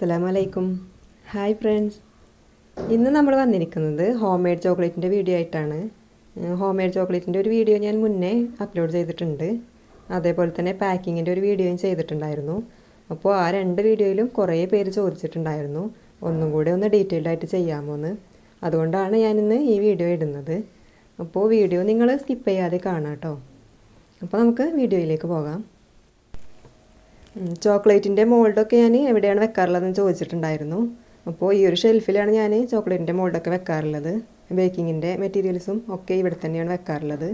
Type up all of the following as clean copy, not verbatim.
Assalamualaikum. Hi friends. ഇന്ന് നമ്മൾ വന്നിരിക്കുന്നത് ഹോം മെയ്ഡ് ചോക്ലേറ്റിന്റെ വീഡിയോ ആയിട്ടാണ്. ഹോം മെയ്ഡ് ചോക്ലേറ്റിന്റെ ഒരു വീഡിയോ ഞാൻ മുന്നേ അപ്ലോഡ് ചെയ്തിട്ടുണ്ട്. അതേപോലെ തന്നെ പാക്കിങ്ങിന്റെ ഒരു വീഡിയോയും ചെയ്തിട്ടുണ്ടായിരുന്നു. അപ്പോൾ ആ രണ്ട് വീഡിയോയിലും കുറേ പേര് ചോദിച്ചിട്ടുണ്ടായിരുന്നു ഒന്നും കൂടി ഒന്ന് ഡീറ്റെയിൽഡ് ആയിട്ട് ചെയ്യാമോ എന്ന്. അതുകൊണ്ടാണ് ഞാൻ ഇന്ന് ഈ വീഡിയോ ഇടുന്നത്. അപ്പോൾ വീഡിയോ നിങ്ങൾ സ്കിപ്പ് ചെയ്യാതെ കാണാം ട്ടോ. അപ്പോൾ നമുക്ക് വീഡിയോയിലേക്ക് പോകാം. ചോക്ലേറ്റിന്റെ മോൾഡൊക്കെ ഞാൻ എവിടെയാണ് വെക്കാറുള്ളതെന്ന് ചോദിച്ചിട്ടുണ്ടായിരുന്നു. അപ്പോൾ ഈ ഒരു ഷെൽഫിലാണ് ഞാൻ ചോക്ലേറ്റിന്റെ മോൾഡൊക്കെ വെക്കാറുള്ളത്. ബേക്കിങ്ങിന്റെ മെറ്റീരിയൽസും ഒക്കെ ഇവിടെ തന്നെയാണ് വെക്കാറുള്ളത്.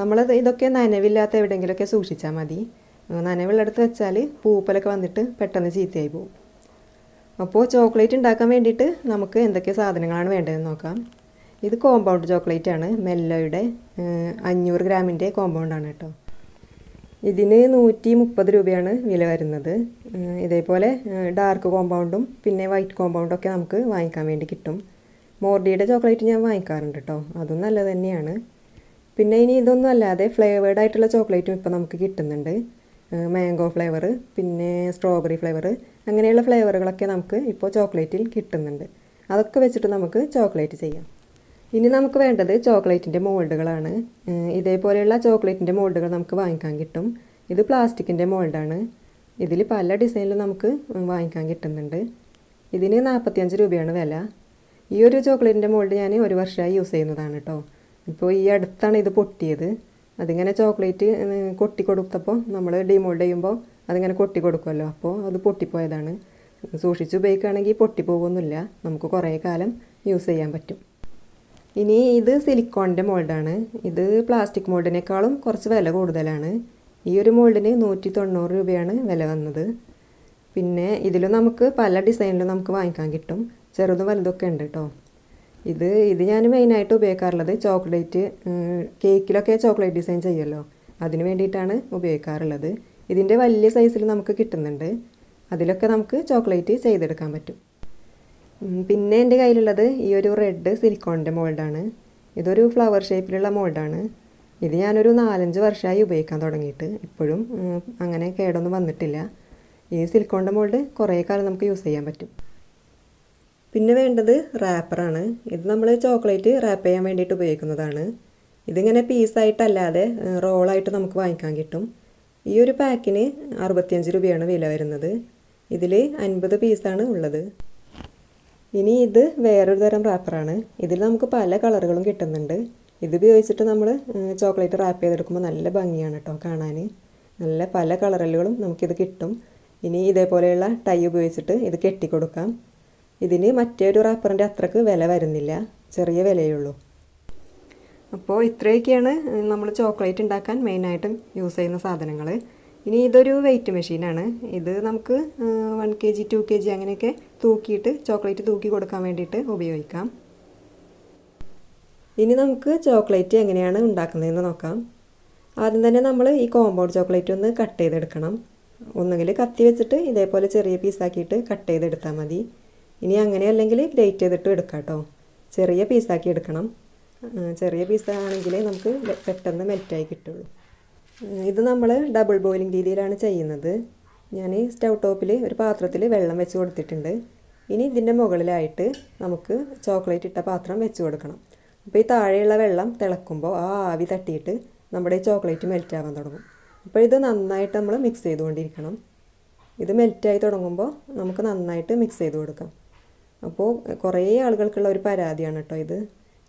നമ്മൾ ഇതൊക്കെ നനവില്ലാത്ത എവിടെയെങ്കിലുമൊക്കെ സൂക്ഷിച്ചാൽ മതി. നനവുള്ളടുത്ത് വെച്ചാൽ പൂപ്പലൊക്കെ വന്നിട്ട് പെട്ടെന്ന് ചീത്തയായി പോകും. അപ്പോൾ ചോക്ലേറ്റ് ഉണ്ടാക്കാൻ വേണ്ടിയിട്ട് നമുക്ക് എന്തൊക്കെ സാധനങ്ങളാണ് വേണ്ടതെന്ന് നോക്കാം. ഇത് കോമ്പൗണ്ട് ചോക്ലേറ്റ് ആണ്. മെല്ലോയുടെ 500 ഗ്രാമിൻ്റെ കോമ്പൗണ്ടാണ് കേട്ടോ. ഇതിന് 130 രൂപയാണ് വില വരുന്നത്. ഇതേപോലെ ഡാർക്ക് കോമ്പൗണ്ടും പിന്നെ വൈറ്റ് കോമ്പൗണ്ടൊക്കെ നമുക്ക് വാങ്ങിക്കാൻ വേണ്ടി കിട്ടും. മോർഡിയുടെ ചോക്ലേറ്റ് ഞാൻ വാങ്ങിക്കാറുണ്ട് കേട്ടോ, അതും നല്ലത് തന്നെയാണ്. പിന്നെ ഇനി ഇതൊന്നും അല്ലാതെ ഫ്ലേവേഡ് ആയിട്ടുള്ള ചോക്ലേറ്റും ഇപ്പോൾ നമുക്ക് കിട്ടുന്നുണ്ട്. മാംഗോ ഫ്ലേവർ പിന്നെ സ്ട്രോബെറി ഫ്ലേവർ അങ്ങനെയുള്ള ഫ്ലേവറുകളൊക്കെ നമുക്ക് ഇപ്പോൾ ചോക്ലേറ്റിൽ കിട്ടുന്നുണ്ട്. അതൊക്കെ വെച്ചിട്ട് നമുക്ക് ചോക്ലേറ്റ് ചെയ്യാം. ഇനി നമുക്ക് വേണ്ടത് ചോക്ലേറ്റിൻ്റെ മോൾഡുകളാണ്. ഇതേപോലെയുള്ള ചോക്ലേറ്റിൻ്റെ മോൾഡുകൾ നമുക്ക് വാങ്ങിക്കാൻ കിട്ടും. ഇത് പ്ലാസ്റ്റിക്കിൻ്റെ മോൾഡാണ്. ഇതിൽ പല ഡിസൈനിലും നമുക്ക് വാങ്ങിക്കാൻ കിട്ടുന്നുണ്ട്. ഇതിന് 45 രൂപയാണ് വില. ഈ ഒരു ചോക്ലേറ്റിൻ്റെ മോൾഡ് ഞാൻ ഒരു വർഷമായി യൂസ് ചെയ്യുന്നതാണ് കേട്ടോ. ഇപ്പോൾ ഈ അടുത്താണ് ഇത് പൊട്ടിയത്. അതിങ്ങനെ ചോക്ലേറ്റ് കൊട്ടി കൊടുത്തപ്പോൾ നമ്മൾ ഡിമോൾഡ് ചെയ്യുമ്പോൾ അതിങ്ങനെ കൊട്ടി കൊടുക്കുമല്ലോ, അപ്പോൾ അത് പൊട്ടിപ്പോയതാണ്. സൂക്ഷിച്ച് ഉപയോഗിക്കുകയാണെങ്കിൽ പൊട്ടിപ്പോകുന്നില്ല, നമുക്ക് കുറേ കാലം യൂസ് ചെയ്യാൻ പറ്റും. ഇനി ഇത് സിലിക്കോണിൻ്റെ മോൾഡാണ്. ഇത് പ്ലാസ്റ്റിക് മോൾഡിനേക്കാളും കുറച്ച് വില കൂടുതലാണ്. ഈ ഒരു മോൾഡിന് 190 രൂപയാണ് വില വന്നത്. പിന്നെ ഇതിൽ നമുക്ക് പല ഡിസൈനിലും നമുക്ക് വാങ്ങിക്കാൻ കിട്ടും. ചെറുതും വലുതൊക്കെ ഉണ്ട് കേട്ടോ. ഇത് ഞാൻ മെയിനായിട്ട് ഉപയോഗിക്കാറുള്ളത് ചോക്ലേറ്റ് കേക്കിലൊക്കെ ചോക്ലേറ്റ് ഡിസൈൻ ചെയ്യുമല്ലോ, അതിന് വേണ്ടിയിട്ടാണ് ഉപയോഗിക്കാറുള്ളത്. ഇതിൻ്റെ വലിയ സൈസിൽ നമുക്ക് കിട്ടുന്നുണ്ട്. അതിലൊക്കെ നമുക്ക് ചോക്ലേറ്റ് ചെയ്തെടുക്കാൻ പറ്റും. പിന്നെ എൻ്റെ കയ്യിലുള്ളത് ഈ ഒരു റെഡ് സിലിക്കോണിൻ്റെ മോൾഡാണ്. ഇതൊരു ഫ്ലവർ ഷേപ്പിലുള്ള മോൾഡാണ്. ഇത് ഞാനൊരു 4-5 വർഷമായി ഉപയോഗിക്കാൻ തുടങ്ങിയിട്ട് ഇപ്പോഴും അങ്ങനെ കേടൊന്നും വന്നിട്ടില്ല. ഈ സിലിക്കോണിൻ്റെ മോൾഡ് കുറേ കാലം നമുക്ക് യൂസ് ചെയ്യാൻ പറ്റും. പിന്നെ വേണ്ടത് റാപ്പറാണ്. ഇത് നമ്മൾ ചോക്ലേറ്റ് റാപ്പ് ചെയ്യാൻ വേണ്ടിയിട്ട് ഉപയോഗിക്കുന്നതാണ്. ഇതിങ്ങനെ പീസായിട്ടല്ലാതെ റോളായിട്ട് നമുക്ക് വാങ്ങിക്കാൻ കിട്ടും. ഈ ഒരു പാക്കിന് 65 രൂപയാണ് വില വരുന്നത്. ഇതിൽ 50 പീസാണ് ഉള്ളത്. ഇനി ഇത് വേറൊരു തരം റാപ്പറാണ്. ഇതിൽ നമുക്ക് പല കളറുകളും കിട്ടുന്നുണ്ട്. ഇതുപയോഗിച്ചിട്ട് നമ്മൾ ചോക്ലേറ്റ് റാപ്പ് ചെയ്തെടുക്കുമ്പോൾ നല്ല ഭംഗിയാണ് കേട്ടോ കാണാൻ. നല്ല പല കളറുകളും നമുക്കിത് കിട്ടും. ഇനി ഇതേപോലെയുള്ള ടൈ ഉപയോഗിച്ചിട്ട് ഇത് കെട്ടിക്കൊടുക്കാം. ഇതിന് മറ്റൊരു റാപ്പറിൻ്റെ അത്രക്ക് വില വരുന്നില്ല, ചെറിയ വിലയുള്ളൂ. അപ്പോൾ ഇത്രയൊക്കെയാണ് നമ്മൾ ചോക്ലേറ്റ് ഉണ്ടാക്കാൻ മെയിനായിട്ടും യൂസ് ചെയ്യുന്ന സാധനങ്ങൾ. ഇനി ഇതൊരു വെയ്റ്റ് മെഷീനാണ്. ഇത് നമുക്ക് 1 kg 2 kg അങ്ങനെയൊക്കെ തൂക്കിയിട്ട് ചോക്ലേറ്റ് തൂക്കി കൊടുക്കാൻ വേണ്ടിയിട്ട് ഉപയോഗിക്കാം. ഇനി നമുക്ക് ചോക്ലേറ്റ് എങ്ങനെയാണ് ഉണ്ടാക്കുന്നതെന്ന് നോക്കാം. ആദ്യം തന്നെ നമ്മൾ ഈ കോമ്പൗണ്ട് ചോക്ലേറ്റ് ഒന്ന് കട്ട് ചെയ്തെടുക്കണം. ഒന്നുകിൽ കത്തി വെച്ചിട്ട് ഇതേപോലെ ചെറിയ പീസാക്കിയിട്ട് കട്ട് ചെയ്തെടുത്താൽ മതി. ഇനി അങ്ങനെയല്ലെങ്കിൽ ഗ്രേറ്റ് ചെയ്തിട്ട് എടുക്കാം കേട്ടോ. ചെറിയ പീസാക്കി എടുക്കണം. ചെറിയ പീസാണെങ്കിലേ നമുക്ക് പെട്ടെന്ന് മെൽറ്റായി കിട്ടുള്ളൂ. ഇത് നമ്മൾ ഡബിൾ ബോയിലിംഗ് രീതിയിലാണ് ചെയ്യുന്നത്. ഞാൻ സ്റ്റൗ ടോപ്പിൽ ഒരു പാത്രത്തിൽ വെള്ളം വെച്ച് കൊടുത്തിട്ടുണ്ട്. ഇനി ഇതിൻ്റെ മുകളിലായിട്ട് നമുക്ക് ചോക്ലേറ്റ് ഇട്ട പാത്രം വെച്ച് കൊടുക്കണം. അപ്പോൾ ഈ താഴെയുള്ള വെള്ളം തിളക്കുമ്പോൾ ആ ആവി തട്ടിയിട്ട് നമ്മുടെ ഈ ചോക്ലേറ്റ് മെൽറ്റാവാൻ തുടങ്ങും. അപ്പോൾ ഇത് നന്നായിട്ട് നമ്മൾ മിക്സ് ചെയ്തുകൊണ്ടിരിക്കണം. ഇത് മെൽറ്റായി തുടങ്ങുമ്പോൾ നമുക്ക് നന്നായിട്ട് മിക്സ് ചെയ്ത് കൊടുക്കാം. അപ്പോൾ കുറേ ആളുകൾക്കുള്ള ഒരു പരാതിയാണ് കേട്ടോ ഇത്,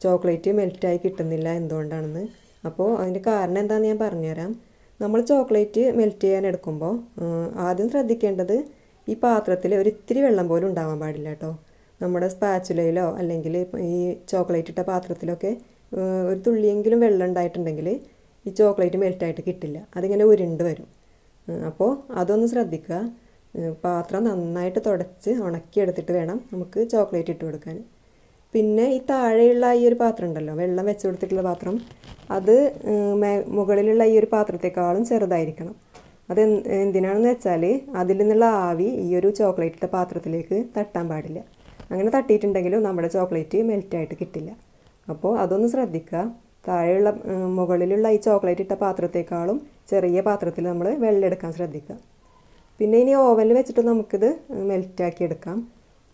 ചോക്ലേറ്റ് മെൽറ്റായി കിട്ടുന്നില്ല എന്തുകൊണ്ടാണെന്ന്. അപ്പോൾ അതിൻ്റെ കാരണം എന്താണെന്ന് ഞാൻ പറഞ്ഞുതരാം. നമ്മൾ ചോക്ലേറ്റ് മെൽറ്റ് ചെയ്യാൻ എടുക്കുമ്പോൾ ആദ്യം ശ്രദ്ധിക്കേണ്ടത് ഈ പാത്രത്തിൽ ഒരിത്തിരി വെള്ളം പോലും ഉണ്ടാവാൻ പാടില്ല കേട്ടോ. നമ്മുടെ സ്പാച്ചുലയിലോ അല്ലെങ്കിൽ ഈ ചോക്ലേറ്റ് ഇട്ട പാത്രത്തിലൊക്കെ ഒരു തുള്ളിയെങ്കിലും വെള്ളം ഉണ്ടായിട്ടുണ്ടെങ്കിൽ ഈ ചോക്ലേറ്റ് മെൽറ്റായിട്ട് കിട്ടില്ല, അതിങ്ങനെ ഉരുണ്ട് വരും. അപ്പോൾ അതൊന്ന് ശ്രദ്ധിക്കുക. പാത്രം നന്നായിട്ട് തുടച്ച് ഉണക്കിയെടുത്തിട്ട് വേണം നമുക്ക് ചോക്ലേറ്റ് ഇട്ട് കൊടുക്കാൻ. പിന്നെ ഈ താഴെയുള്ള ഈ ഒരു പാത്രം ഉണ്ടല്ലോ, വെള്ളം വെച്ച് കൊടുത്തിട്ടുള്ള പാത്രം, അത് മുകളിലുള്ള ഈ ഒരു പാത്രത്തെക്കാളും ചെറുതായിരിക്കണം. അത് എന്തിനാണെന്ന് വെച്ചാൽ അതിൽ നിന്നുള്ള ആവി ഈ ഒരു ചോക്ലേറ്റിൻ്റെ പാത്രത്തിലേക്ക് തട്ടാൻ പാടില്ല. അങ്ങനെ തട്ടിയിട്ടുണ്ടെങ്കിലും നമ്മുടെ ചോക്ലേറ്റ് മെൽറ്റായിട്ട് കിട്ടില്ല. അപ്പോൾ അതൊന്ന് ശ്രദ്ധിക്കുക. താഴെയുള്ള മുകളിലുള്ള ഈ ചോക്ലേറ്റ് ഇട്ട പാത്രത്തെക്കാളും ചെറിയ പാത്രത്തിൽ നമ്മൾ വെള്ളം എടുക്കാൻ ശ്രദ്ധിക്കുക. പിന്നെ ഇനി ഓവനിൽ വെച്ചിട്ട് നമുക്കിത് മെൽറ്റ് ആക്കി എടുക്കാം.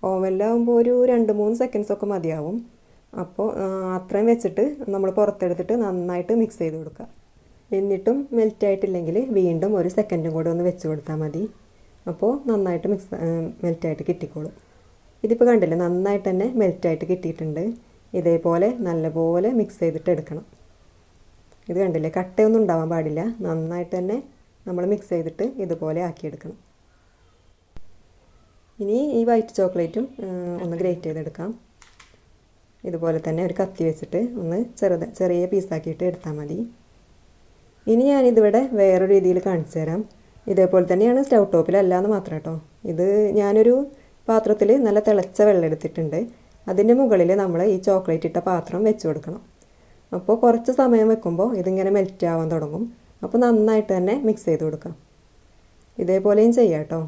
ഓവനിലാകുമ്പോൾ ഒരു 2-3 സെക്കൻഡ്സ് ഒക്കെ മതിയാവും. അപ്പോൾ അത്രയും വെച്ചിട്ട് നമ്മൾ പുറത്തെടുത്തിട്ട് നന്നായിട്ട് മിക്സ് ചെയ്ത് കൊടുക്കുക. എന്നിട്ടും മെൽറ്റായിട്ടില്ലെങ്കിൽ വീണ്ടും ഒരു സെക്കൻഡും കൂടെ ഒന്ന് വെച്ച് കൊടുത്താൽ മതി. അപ്പോൾ നന്നായിട്ട് മെൽറ്റായിട്ട് കിട്ടിക്കോളും. ഇതിപ്പോൾ കണ്ടില്ലേ, നന്നായിട്ട് തന്നെ മെൽറ്റായിട്ട് കിട്ടിയിട്ടുണ്ട്. ഇതേപോലെ നല്ലപോലെ മിക്സ് ചെയ്തിട്ട് എടുക്കണം. ഇത് കണ്ടില്ലേ, കട്ടയൊന്നും ഉണ്ടാവാൻ പാടില്ല. നന്നായിട്ട് തന്നെ നമ്മൾ മിക്സ് ചെയ്തിട്ട് ഇതുപോലെ ആക്കിയെടുക്കണം. ഇനി ഈ വൈറ്റ് ചോക്ലേറ്റും ഒന്ന് ഗ്രേറ്റ് ചെയ്തെടുക്കാം. ഇതുപോലെ തന്നെ ഒരു കത്തി വെച്ചിട്ട് ഒന്ന് ചെറിയ പീസാക്കിയിട്ട് എടുത്താൽ മതി. ഇനി ഞാനിതിവിടെ വേറൊരു രീതിയിൽ കാണിച്ചു തരാം. ഇതേപോലെ തന്നെയാണ്, സ്റ്റൗ ടോപ്പിലല്ലാന്ന് മാത്രം കേട്ടോ. ഇത് ഞാനൊരു പാത്രത്തിൽ നല്ല തിളച്ച വെള്ളം എടുത്തിട്ടുണ്ട്. അതിൻ്റെ മുകളിൽ നമ്മൾ ഈ ചോക്ലേറ്റ് ഇട്ട പാത്രം വെച്ച് കൊടുക്കണം. അപ്പോൾ കുറച്ച് സമയം വെക്കുമ്പോൾ ഇതിങ്ങനെ മെൽറ്റ് ആവാൻ തുടങ്ങും. അപ്പോൾ നന്നായിട്ട് തന്നെ മിക്സ് ചെയ്ത് കൊടുക്കാം. ഇതേപോലെയും ചെയ്യാം കേട്ടോ.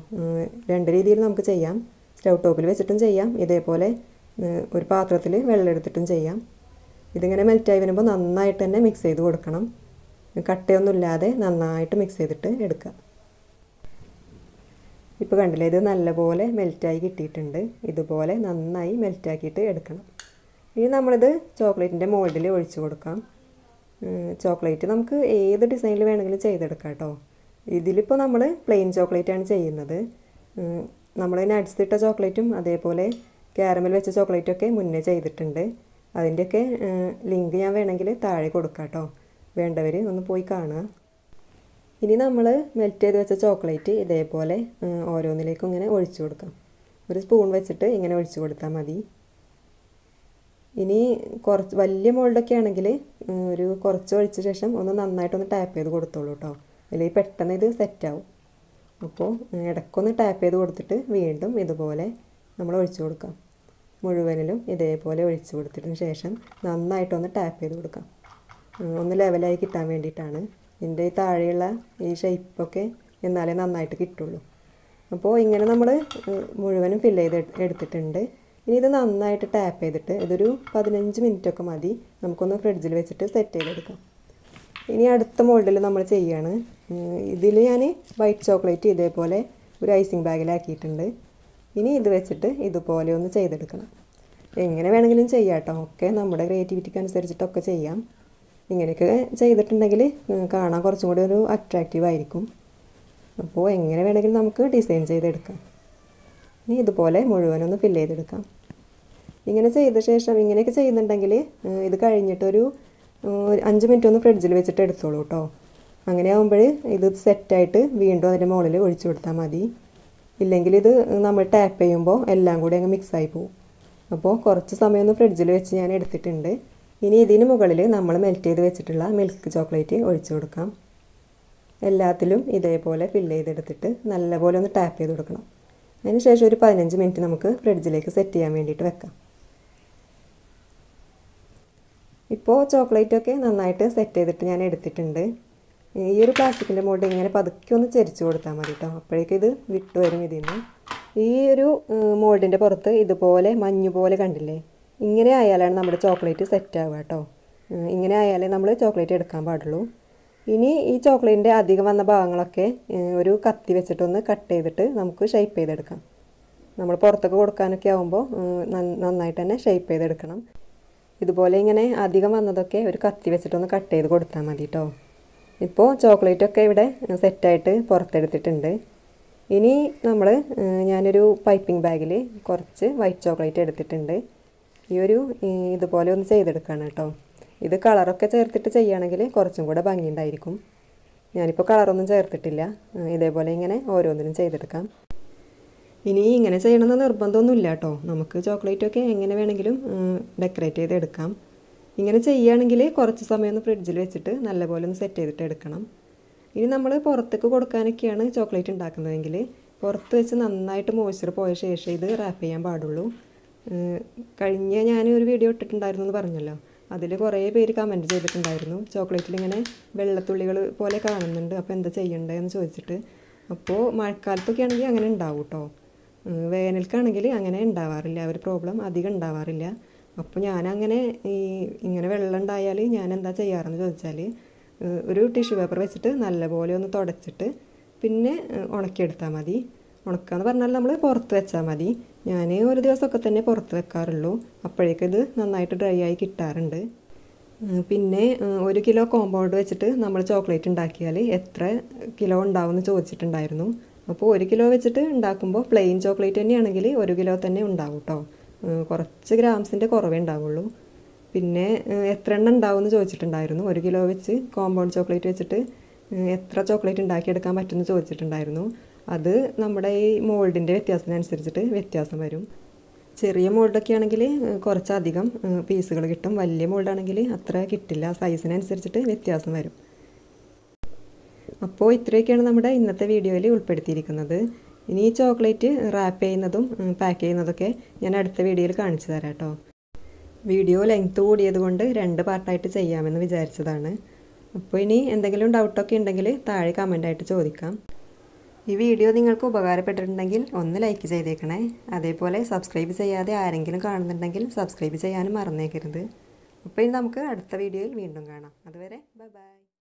രണ്ട് രീതിയിൽ നമുക്ക് ചെയ്യാം. സ്റ്റൗ ടോപ്പിൽ വെച്ചിട്ടും ചെയ്യാം, ഇതേപോലെ ഒരു പാത്രത്തിൽ വെള്ളം എടുത്തിട്ടും ചെയ്യാം. ഇതിങ്ങനെ മെൽറ്റായി വരുമ്പോൾ നന്നായിട്ട് തന്നെ മിക്സ് ചെയ്ത് കൊടുക്കണം. കട്ടയൊന്നുമില്ലാതെ നന്നായിട്ട് മിക്സ് ചെയ്തിട്ട് എടുക്കുക. ഇപ്പോൾ കണ്ടില്ലേ, ഇത് നല്ലപോലെ മെൽറ്റായി കിട്ടിയിട്ടുണ്ട്. ഇതുപോലെ നന്നായി മെൽറ്റാക്കിയിട്ട് എടുക്കണം. ഇനി നമ്മളിത് ചോക്ലേറ്റിൻ്റെ മോൾഡിൽ ഒഴിച്ച് കൊടുക്കാം. ചോക്ലേറ്റ് നമുക്ക് ഏത് ഡിസൈനിൽ വേണമെങ്കിലും ചെയ്തെടുക്കാം കേട്ടോ. ഇതിലിപ്പോൾ നമ്മൾ പ്ലെയിൻ ചോക്ലേറ്റാണ് ചെയ്യുന്നത്. നമ്മൾ നട്ട്സ് ഇട്ട ചോക്ലേറ്റും അതേപോലെ ക്യാരമൽ വെച്ച ചോക്ലേറ്റൊക്കെ മുന്നേ ചെയ്തിട്ടുണ്ട്. അതിൻ്റെയൊക്കെ ലിങ്ക് ഞാൻ വേണമെങ്കിൽ താഴെ കൊടുക്കാം കേട്ടോ. വേണ്ടവർ ഒന്ന് പോയി കാണുക. ഇനി നമ്മൾ മെൽറ്റ് ചെയ്ത് വെച്ച ചോക്ലേറ്റ് ഇതേപോലെ ഓരോന്നിലേക്കും ഇങ്ങനെ ഒഴിച്ചു കൊടുക്കാം. ഒരു സ്പൂൺ വെച്ചിട്ട് ഇങ്ങനെ ഒഴിച്ചു കൊടുത്താൽ മതി. ഇനി കുറച്ച് വലിയ മോൾഡൊക്കെ ആണെങ്കിൽ ഒരു കുറച്ച് ഒഴിച്ച ശേഷം ഒന്ന് നന്നായിട്ടൊന്ന് ടാപ്പ് ചെയ്ത് കൊടുത്തോളൂ കേട്ടോ. അല്ലെങ്കിൽ പെട്ടെന്ന് ഇത് സെറ്റാവും. അപ്പോൾ ഇടയ്ക്കൊന്ന് ടാപ്പ് ചെയ്ത് കൊടുത്തിട്ട് വീണ്ടും ഇതുപോലെ നമ്മൾ ഒഴിച്ചു കൊടുക്കാം. മുഴുവനിലും ഇതേപോലെ ഒഴിച്ചു കൊടുത്തതിന് ശേഷം നന്നായിട്ടൊന്ന് ടാപ്പ് ചെയ്ത് കൊടുക്കാം. ഒന്ന് ലെവലായി കിട്ടാൻ വേണ്ടിയിട്ടാണ്. ഇതിൻ്റെ ഈ താഴെയുള്ള ഈ ഷേപ്പൊക്കെ എന്നാലേ നന്നായിട്ട് കിട്ടുള്ളൂ. അപ്പോൾ ഇങ്ങനെ നമ്മൾ മുഴുവനും ഫില്ല് ചെയ്ത് എടുത്തിട്ടുണ്ട്. ഇനി ഇത് നന്നായിട്ട് ടാപ്പ് ചെയ്തിട്ട് ഇതൊരു 15 മിനിറ്റൊക്കെ മതി. നമുക്കൊന്ന് ഫ്രിഡ്ജിൽ വെച്ചിട്ട് സെറ്റ് ചെയ്തെടുക്കാം. ഇനി അടുത്ത മോൾഡിൽ നമ്മൾ ചെയ്യുകയാണ്. ഇതിൽ ഞാൻ വൈറ്റ് ചോക്ലേറ്റ് ഇതേപോലെ ഒരു ഐസിങ് ബാഗിലാക്കിയിട്ടുണ്ട്. ഇനി ഇത് വെച്ചിട്ട് ഇതുപോലെ ഒന്ന് ചെയ്തെടുക്കണം. എങ്ങനെ വേണമെങ്കിലും ചെയ്യാം കേട്ടോ. ഒക്കെ നമ്മുടെ ക്രിയേറ്റിവിറ്റിക്ക് അനുസരിച്ചിട്ടൊക്കെ ചെയ്യാം. ഇങ്ങനെയൊക്കെ ചെയ്തിട്ടുണ്ടെങ്കിൽ കാണാൻ കുറച്ചും കൂടി ഒരു അട്രാക്റ്റീവ് ആയിരിക്കും. അപ്പോൾ എങ്ങനെ വേണമെങ്കിലും നമുക്ക് ഡിസൈൻ ചെയ്തെടുക്കാം. ഇനി ഇതുപോലെ മുഴുവനൊന്ന് ഫില്ല് ചെയ്തെടുക്കാം. ഇങ്ങനെ ചെയ്ത ശേഷം ഇങ്ങനെയൊക്കെ ചെയ്യുന്നുണ്ടെങ്കിൽ ഇത് കഴിഞ്ഞിട്ടൊരു 5 മിനിറ്റ് ഒന്ന് ഫ്രിഡ്ജിൽ വെച്ചിട്ട് എടുത്തോളൂ കേട്ടോ. അങ്ങനെ ആകുമ്പോൾ ഇത് സെറ്റായിട്ട് വീണ്ടും അതിൻ്റെ മുകളിൽ ഒഴിച്ചു കൊടുത്താൽ മതി. ഇല്ലെങ്കിൽ ഇത് നമ്മൾ ടാപ്പ് ചെയ്യുമ്പോൾ എല്ലാം കൂടി അങ്ങ് മിക്സായി പോകും. അപ്പോൾ കുറച്ച് സമയമൊന്ന് ഫ്രിഡ്ജിൽ വെച്ച് ഞാൻ എടുത്തിട്ടുണ്ട്. ഇനി ഇതിന് മുകളിൽ നമ്മൾ മെൽറ്റ് ചെയ്ത് വെച്ചിട്ടുള്ള മിൽക്ക് ചോക്ലേറ്റ് ഒഴിച്ചു കൊടുക്കാം. എല്ലാത്തിലും ഇതേപോലെ ഫില്ല് ചെയ്തെടുത്തിട്ട് നല്ലപോലെ ഒന്ന് ടാപ്പ് ചെയ്ത് കൊടുക്കണം. അതിനുശേഷം ഒരു 15 മിനിറ്റ് നമുക്ക് ഫ്രിഡ്ജിലേക്ക് സെറ്റ് ചെയ്യാൻ വേണ്ടിയിട്ട് വെക്കാം. ഇപ്പോൾ ചോക്ലേറ്റൊക്കെ നന്നായിട്ട് സെറ്റ് ചെയ്തിട്ട് ഞാൻ എടുത്തിട്ടുണ്ട്. ഈ ഒരു പ്ലാസ്റ്റിക്കിൻ്റെ മോൾഡ് ഇങ്ങനെ പതുക്കെ ഒന്ന് ചെരിച്ച് കൊടുത്താൽ മതി കേട്ടോ. അപ്പോഴേക്കും ഇത് വിട്ടു വരും ഇതിൽ നിന്ന്. ഈ ഒരു മോൾഡിൻ്റെ പുറത്ത് ഇതുപോലെ മഞ്ഞ് പോലെ കണ്ടില്ലേ, ഇങ്ങനെ ആയാലാണ് നമ്മുടെ ചോക്ലേറ്റ് സെറ്റ് ആവുക കേട്ടോ. ഇങ്ങനെ ആയാലേ നമ്മൾ ചോക്ലേറ്റ് എടുക്കാൻ പാടുള്ളൂ. ഇനി ഈ ചോക്ലേറ്റിൻ്റെ അധികം വന്ന ഭാഗങ്ങളൊക്കെ ഒരു കത്തി വെച്ചിട്ടൊന്ന് കട്ട് ചെയ്തിട്ട് നമുക്ക് ഷേപ്പ് ചെയ്തെടുക്കാം. നമ്മൾ പുറത്തൊക്കെ കൊടുക്കാനൊക്കെ ആകുമ്പോൾ നന്നായിട്ട് തന്നെ ഷേപ്പ് ചെയ്തെടുക്കണം. ഇതുപോലെ ഇങ്ങനെ അധികം വന്നതൊക്കെ ഒരു കത്തി വെച്ചിട്ടൊന്ന് കട്ട് ചെയ്ത് കൊടുത്താൽ മതി കേട്ടോ. ഇപ്പോൾ ചോക്ലേറ്റൊക്കെ ഇവിടെ സെറ്റായിട്ട് പുറത്തെടുത്തിട്ടുണ്ട്. ഇനി നമ്മൾ ഞാനൊരു പൈപ്പിംഗ് ബാഗിൽ കുറച്ച് വൈറ്റ് ചോക്ലേറ്റ് എടുത്തിട്ടുണ്ട്. ഈ ഒരു ഇതുപോലെ ഒന്ന് ചെയ്തെടുക്കുകയാണ് കേട്ടോ. ഇത് കളറൊക്കെ ചേർത്തിട്ട് ചെയ്യുകയാണെങ്കിൽ കുറച്ചും കൂടെ ഭംഗി ഉണ്ടായിരിക്കും. ഞാനിപ്പോൾ കളറൊന്നും ചേർത്തിട്ടില്ല. ഇതേപോലെ ഇങ്ങനെ ഓരോന്നിനും ചെയ്തെടുക്കാം. ഇനി ഇങ്ങനെ ചെയ്യണമെന്ന് നിർബന്ധമൊന്നുമില്ല കേട്ടോ. നമുക്ക് ചോക്ലേറ്റൊക്കെ എങ്ങനെ വേണമെങ്കിലും ഡെക്കറേറ്റ് ചെയ്തെടുക്കാം. ഇങ്ങനെ ചെയ്യുകയാണെങ്കിൽ കുറച്ച് സമയം ഒന്ന് ഫ്രിഡ്ജിൽ വെച്ചിട്ട് നല്ലപോലെ ഒന്ന് സെറ്റ് ചെയ്തിട്ട് എടുക്കണം. ഇനി നമ്മൾ പുറത്തേക്ക് കൊടുക്കാനൊക്കെയാണ് ചോക്ലേറ്റ് ഉണ്ടാക്കുന്നതെങ്കിൽ പുറത്ത് വെച്ച് നന്നായിട്ട് മോയ്സ്ചർ പോയ ശേഷം ഇത് റാപ്പ് ചെയ്യാൻ പാടുള്ളൂ. കഴിഞ്ഞ ഞാനൊരു വീഡിയോ ഇട്ടിട്ടുണ്ടായിരുന്നു എന്ന് പറഞ്ഞല്ലോ. അതിൽ കുറേ പേര് കമൻറ്റ് ചെയ്തിട്ടുണ്ടായിരുന്നു, ചോക്ലേറ്റിൽ ഇങ്ങനെ വെള്ളത്തുള്ളികൾ പോലെ കാണുന്നുണ്ട്, അപ്പോൾ എന്താ ചെയ്യണ്ടതെന്ന് ചോദിച്ചിട്ട്. അപ്പോൾ മഴക്കാലത്തൊക്കെ ആണെങ്കിൽ അങ്ങനെ ഉണ്ടാവും കേട്ടോ. വേനൽക്കാണെങ്കിൽ അങ്ങനെ ഉണ്ടാവാറില്ല, ഒരു പ്രോബ്ലം അധികം ഉണ്ടാവാറില്ല. അപ്പോൾ ഞാനങ്ങനെ ഇങ്ങനെ വെള്ളം ഉണ്ടായാൽ ഞാൻ എന്താ ചെയ്യാറെന്ന് ചോദിച്ചാൽ ഒരു ടിഷ്യൂ പേപ്പർ വെച്ചിട്ട് നല്ലപോലെ ഒന്ന് തുടച്ചിട്ട് പിന്നെ ഉണക്കിയെടുത്താൽ മതി. ഉണക്കുക എന്ന് പറഞ്ഞാൽ നമ്മൾ പുറത്ത് വെച്ചാൽ മതി. ഞാൻ ഒരു ദിവസമൊക്കെ തന്നെ പുറത്ത് വെക്കാറുള്ളൂ, അപ്പോഴേക്കും ഇത് നന്നായിട്ട് ഡ്രൈ ആയി കിട്ടാറുണ്ട്. പിന്നെ 1 കിലോ കോമ്പൗണ്ട് വെച്ചിട്ട് നമ്മൾ ചോക്ലേറ്റ് ഉണ്ടാക്കിയാൽ എത്ര കിലോ ഉണ്ടാവുമെന്ന് ചോദിച്ചിട്ടുണ്ടായിരുന്നു. അപ്പോൾ 1 കിലോ വെച്ചിട്ട് ഉണ്ടാക്കുമ്പോൾ പ്ലെയിൻ ചോക്ലേറ്റ് തന്നെയാണെങ്കിൽ 1 കിലോ തന്നെ ഉണ്ടാവും കേട്ടോ, കുറച്ച് ഗ്രാംസിൻ്റെ കുറവേ ഉണ്ടാവുള്ളൂ. പിന്നെ എത്ര എണ്ണം ഉണ്ടാവുമെന്ന് ചോദിച്ചിട്ടുണ്ടായിരുന്നു. 1 കിലോ വെച്ച് കോമ്പൗണ്ട് ചോക്ലേറ്റ് വെച്ചിട്ട് എത്ര ചോക്ലേറ്റ് ഉണ്ടാക്കിയെടുക്കാൻ പറ്റുമെന്ന് ചോദിച്ചിട്ടുണ്ടായിരുന്നു. അത് നമ്മുടെ ഈ മോൾഡിൻ്റെ വ്യത്യാസത്തിനനുസരിച്ചിട്ട് വ്യത്യാസം വരും. ചെറിയ മോൾഡൊക്കെ ആണെങ്കിൽ കുറച്ചധികം പീസുകൾ കിട്ടും, വലിയ മോൾഡാണെങ്കിൽ അത്ര കിട്ടില്ല, സൈസിനനുസരിച്ചിട്ട് വ്യത്യാസം വരും. അപ്പോൾ ഇത്രയൊക്കെയാണ് നമ്മുടെ ഇന്നത്തെ വീഡിയോയിൽ ഉൾപ്പെടുത്തിയിരിക്കുന്നത്. ഇനി ഈ ചോക്ലേറ്റ് റാപ്പ് ചെയ്യുന്നതും പാക്ക് ചെയ്യുന്നതൊക്കെ ഞാൻ അടുത്ത വീഡിയോയിൽ കാണിച്ചു തരാം കേട്ടോ. വീഡിയോ ലെങ്ത്ത് കൂടിയത് കൊണ്ട് 2 പാർട്ടായിട്ട് ചെയ്യാമെന്ന് വിചാരിച്ചതാണ്. അപ്പോൾ ഇനി എന്തെങ്കിലും ഡൗട്ടൊക്കെ ഉണ്ടെങ്കിൽ താഴെ കമൻ്റായിട്ട് ചോദിക്കാം. ഈ വീഡിയോ നിങ്ങൾക്ക് ഉപകാരപ്പെട്ടിട്ടുണ്ടെങ്കിൽ ഒന്ന് ലൈക്ക് ചെയ്തേക്കണേ. അതേപോലെ സബ്സ്ക്രൈബ് ചെയ്യാതെ ആരെങ്കിലും കാണുന്നുണ്ടെങ്കിൽ സബ്സ്ക്രൈബ് ചെയ്യാനും മറന്നേക്കരുത്. അപ്പോൾ ഇനി നമുക്ക് അടുത്ത വീഡിയോയിൽ വീണ്ടും കാണാം. അതുവരെ ബൈ ബൈ.